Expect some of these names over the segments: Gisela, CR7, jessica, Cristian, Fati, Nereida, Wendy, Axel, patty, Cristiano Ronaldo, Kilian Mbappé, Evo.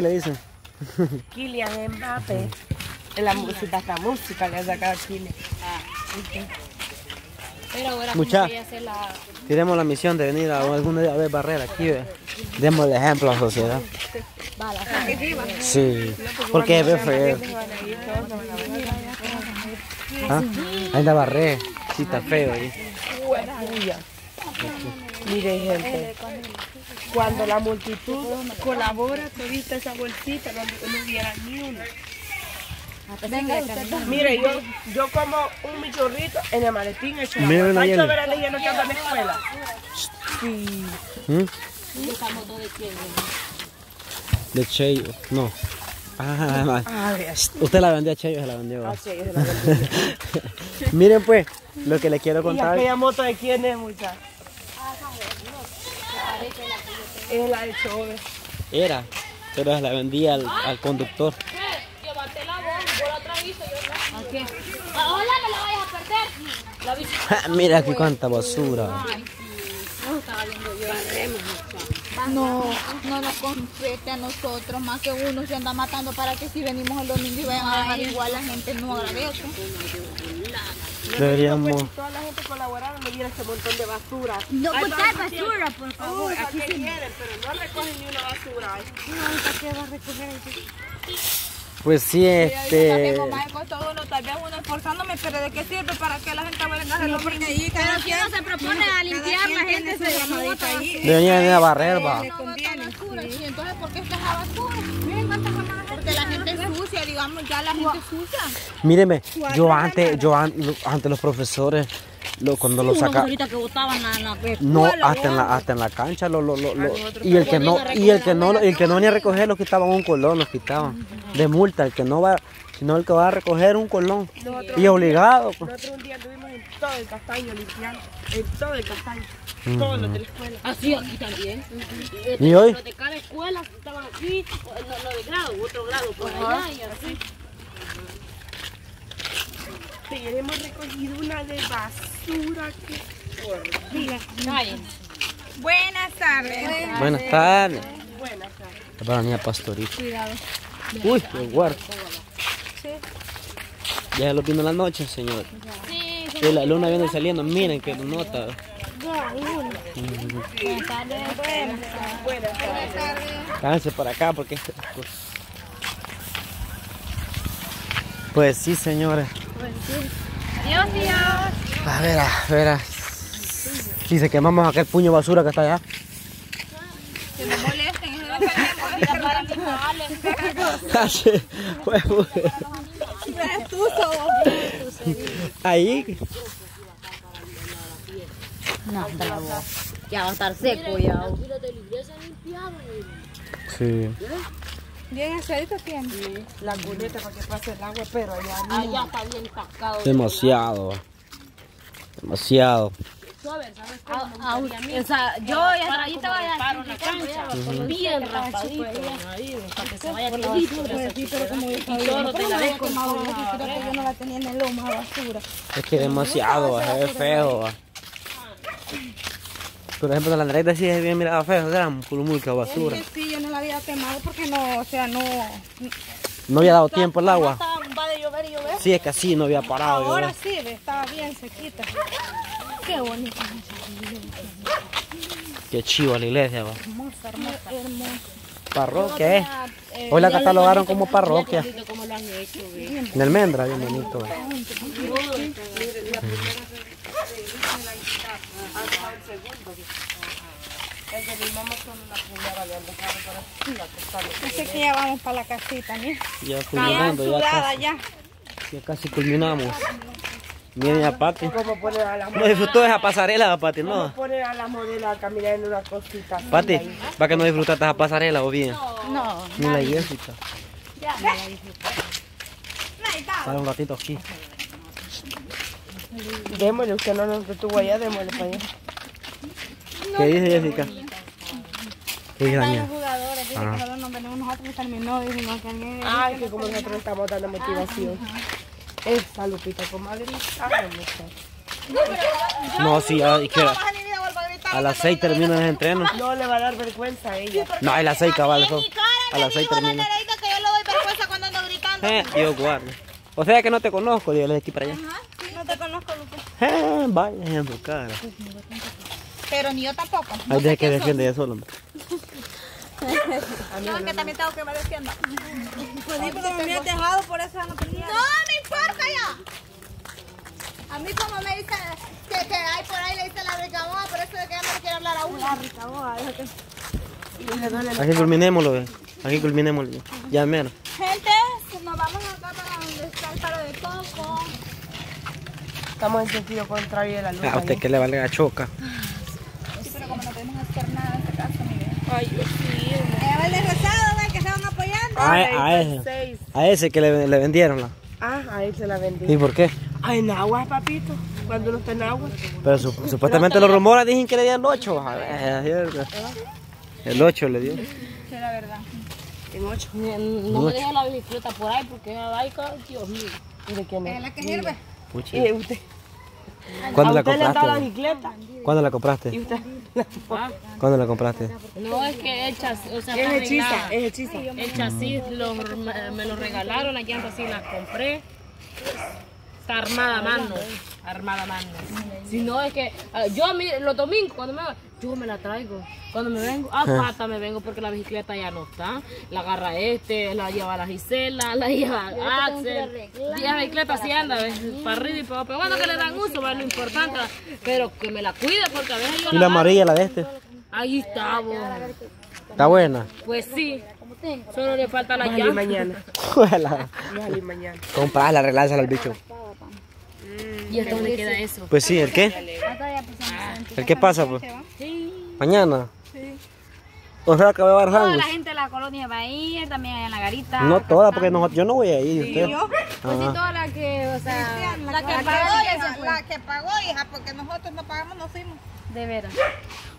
¿Qué le dicen? Kilian Mbappé. La música, esta música que ha sacado Chile. Pero ahora mucha, voy a hacer la... Tenemos la misión de venir algún día a ver Barrera aquí, ¿ve? Demos el ejemplo a la sociedad. Sí, porque ve feo. ¿Ah? Ahí está Barrera, sí está feo ahí. Mire gente, cuando la multitud colabora, todita esa bolsita, no hubiera ni uno. Mire, yo como un michorrito en el maletín hecho. Miren la hielo. Miren la escuela. Sí. Buscamos dos de quién. De Cheyo, no. Ah, usted la vendió a Cheyo, se la vendió. A Cheyo se la vendió. Miren pues, lo que les quiero contar. ¿Y aquella moto de quién es, muchacha? Es la de Chove. Era, pero se la vendía al conductor. Okay. Hola, me la vayas a perder. La bicicleta. Mira aquí cuánta basura. Ay, no estaba viendo yo la remo. No nos compete a nosotros, más que uno se anda matando para que si venimos el domingo y vayan a dejar igual la gente, no agradece. Deberíamos. Toda la gente colaborara, me diera este montón de basura. No botar basura, por favor. Aquí quieren, pero no recogen ni una basura. No, ¿para qué va a recoger eso? Pues sí, yo también, mamá, todo uno, tal vez uno esforzándome, pero ¿de qué sirve? ¿Para que la gente vuelva a hacerlo? Sí, porque ahí cada quien no se propone a limpiar, la gente se desmota. Debería venir a barrer, va. No botan basura, sí. Entonces, ¿por qué está la basura? Porque la gente es sucia, digamos, ya la gente es sucia. Míreme, yo antes los profesores... Cuando lo saca, no, hasta en la cancha y el que no venía a recoger lo quitaban un colón, los quitaban de multa, el que no va, sino el que va a recoger un colón y obligado. Nosotros un día tuvimos en todo el castaño limpiando, en todo el castaño, todos los de la escuela. Así aquí también. Y hoy los de cada escuela estaban aquí, los de grado, otro grado por allá y así. Pero hemos recogido una de basura que... Buenas tardes. Buenas tardes. Buenas tardes. Para la niña pastorita. Cuidado. Uy, qué guarda. Sí. Ya lo vino la noche, señor. Sí, sí. La luna viene saliendo, miren que nota. Buenas tardes. Buenas tardes. Cállense para acá porque... Pues sí, señores. Adiós, Dios. A ver, Dice que vamos a aquel puño de basura que está allá. Que me molesten, no queremos ahí. No, ya va a estar seco ya. Sí. Bien asadito tiene. Sí, la guleta para que pase el agua, pero allá no. Allá está bien empacado. Demasiado. Suave, ¿sabes cómo? Yo ahí te voy a dar una cancha. Bien raspadito. Para que se vaya con la basura. Sí, pero como yo no la tenía en el lomo, la basura. Es que demasiado, es feo. Por ejemplo, la Nereida sí es bien mirada fea, o sea, un pulmulca basura. Es que sí, yo no la había quemado porque no, o sea, no había dado tiempo el agua. Va de llover y llover. Sí, es que así no había parado. Ahora sí, estaba bien sequita. Qué bonito. Qué chiva la iglesia, va. Hermosa, hermosa. Parroquia, ¿eh? Hoy la catalogaron como parroquia. En Almendra, bien bonito, va. Así que ya vamos para la casita, ¿no? Ya culminando, ya casi culminamos. Miren a Pati. No disfrutó esa pasarela, Pati, ¿no? Poner a la modela a caminar en una cosita. Pati, ¿va que no disfrutaste esa pasarela o bien? No. Ni la Jessica. Ya, no la disfruté. Para un ratito aquí. Démosle, usted no nos detuvo allá, démosle para allá. ¿Qué dice Jessica? ¿Qué dice Daniel? Nosotros nos venimos nosotros, terminó, dijimos que... Ay, que como nosotros estamos dando motivación. Esta Lupita, como a gritar. No, sí, ya, a las 6 termina el entreno. No le va a dar vergüenza a ella. No, a las 6 cabal. A las 6 termina. Nereida que yo le doy vergüenza cuando ando gritando. Dios guarde. O sea que no te conozco, dígale de aquí para allá. Ajá, sí, no te conozco, Lucas. Vaya en tu cara. Pero ni yo tampoco. No hay que defiende ella solo. No, es que también tengo que me defienda. Pues sí, porque me había dejado, por eso no tenía. No, no importa ya. A mí como me dice que hay por ahí, le dice la ricaboa, por eso de que ya no le quiero hablar a uno. La ricaboa, es que... Aquí culminémoslo, ¿ve? Aquí culminémoslo. Ya menos. Gente, pues nos vamos acá para donde está el palo de coco. Estamos en sentido contrario de la luz. A usted que le vale la choca. Sí, pero como no podemos hacer nada en este caso, Miguel. Ay, Dios mío. El de rosado, ¿ve? Que estaban apoyando. A ese que le vendieron la. Ah, a él se la vendieron. ¿Y por qué? Ah, en agua, papito. Cuando no está en agua. Pero supuestamente los rumores dicen que le dieron 8. A ver, es cierto. El 8 le dio. Sí, la verdad. El 8. No me deja la bicicleta por ahí porque la baica, Dios mío. ¿De quién es? ¿Es la que sirve? Pucha. ¿Y usted? ¿Cuándo la compraste? ¿Usted le da la bicicleta? ¿Cuándo la compraste? ¿Y usted? ¿Cuándo la compraste? No, es que el chasis, o sea, es hechiza, es hechiza. El chasis me lo regalaron, la llanta así la compré. Está armada a mano. Armada a mano. Si no, es que yo los domingos cuando me voy, yo me la traigo. Cuando me vengo, a pata me vengo porque la bicicleta ya no está. La agarra la lleva la Gisela, la lleva Axel. Y la bicicleta así anda, ¿ves? Para arriba y para abajo. Bueno, que le dan uso, es lo importante. Pero que me la cuide porque a veces yo. ¿Y la amarilla, la de este? Ahí está, vos. ¿Está buena? Pues sí. Solo le falta la llave. Mañana. Mañana. Compás, la relanza al bicho. ¿Y hasta dónde queda eso? Pues sí, ¿el qué? ¿El qué pasa, pues? Sí. ¿Mañana? Sí. O sea, que va a haber toda la gente de la colonia va a ir, también allá en la garita. No toda, porque yo no voy a ir. ¿Sí, yo? Pues sí, toda la que, o sea... La que pagó, hija, porque nosotros no pagamos, no fuimos. De veras.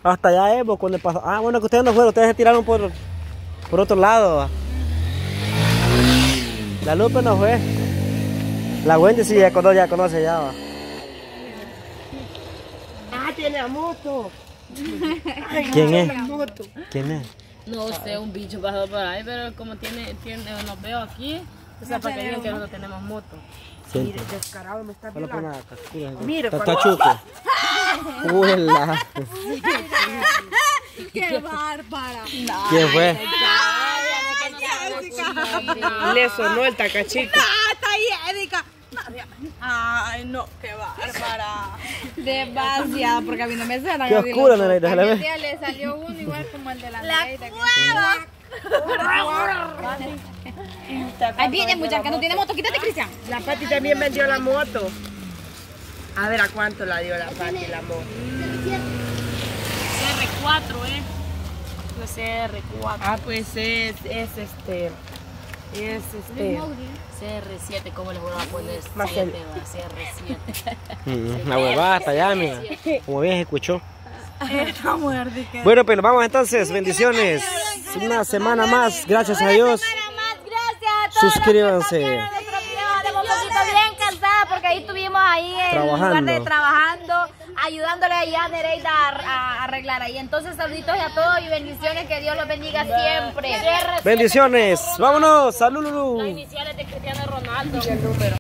Hasta allá, Evo, cuando pasó... Ah, bueno, que ustedes no fueron, ustedes se tiraron por otro lado. La Lupe no fue. La Wendy sí, ya conoce, ya va. Ah, tiene la moto. ¿Quién es? ¿Quién es? No sé, un bicho pasó por ahí, pero como nos veo aquí, o sea, para que digan que nosotros tenemos moto. Mire, descarado, me está violando. Mire, está chuco. ¡Huela! ¡Qué bárbara! ¿Quién fue? Le sonó el tacachito. Ay, no, qué bárbara. Demasiado, porque a mí no me suena. Qué oscura, Nereida. A mi tía le salió uno igual como el de la Nereida. Ahí viene, muchacha, que no tiene moto. Quítate, Cristian. La Fati también vendió la moto. A ver, ¿a cuánto la dio la Fati la moto? CR4, Pues CR4. Ah, pues es CR7, ¿cómo les voy a poner? CR7. La huevada hasta allá, mira. Como bien se escuchó. Bueno, pues vamos entonces. Bendiciones. Una semana más. Gracias a Dios. Suscríbanse. Porque ahí estuvimos ahí en lugar de trabajando, ayudándole ahí a Nereida a arreglar ahí. Entonces, saluditos a todos y bendiciones, que Dios los bendiga siempre. Bendiciones, vámonos, saludos. Las iniciales de Cristiano Ronaldo.